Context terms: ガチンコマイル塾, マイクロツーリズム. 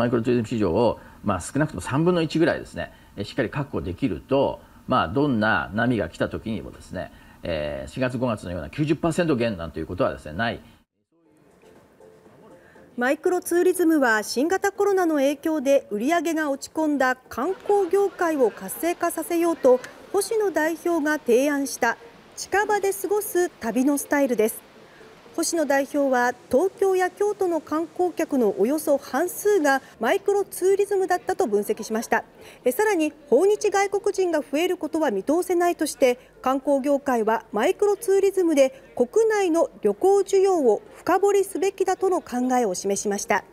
マイクロツーリズム市場を、少なくとも3分の1ぐらいですね、しっかり確保できると、どんな波が来た時にもですね、4月5月のような 90% 減なんていうことはですね、ない。マイクロツーリズムは新型コロナの影響で売り上げが落ち込んだ観光業界を活性化させようと星野代表が提案した近場で過ごす旅のスタイルです。星野代表は東京や京都の観光客のおよそ半数がマイクロツーリズムだったと分析しました。さらに訪日外国人が増えることは見通せないとして観光業界はマイクロツーリズムで国内の旅行需要を深掘りすべきだとの考えを示しました。